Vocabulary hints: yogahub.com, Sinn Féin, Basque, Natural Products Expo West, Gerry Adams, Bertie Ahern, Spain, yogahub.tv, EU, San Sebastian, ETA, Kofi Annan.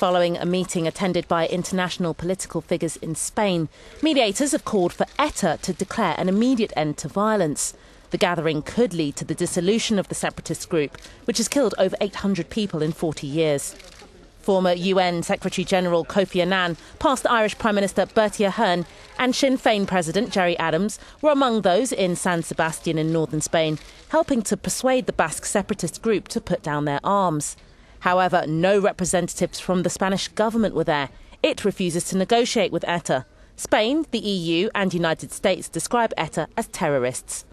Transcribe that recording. following a meeting attended by international political figures in Spain. Mediators have called for ETA to declare an immediate end to violence. The gathering could lead to the dissolution of the separatist group, which has killed over 800 people in 40 years. Former UN Secretary-General Kofi Annan, past Irish Prime Minister Bertie Ahern and Sinn Féin President Gerry Adams were among those in San Sebastian in northern Spain, helping to persuade the Basque separatist group to put down their arms. However, no representatives from the Spanish government were there. It refuses to negotiate with ETA. Spain, the EU and United States describe ETA as terrorists.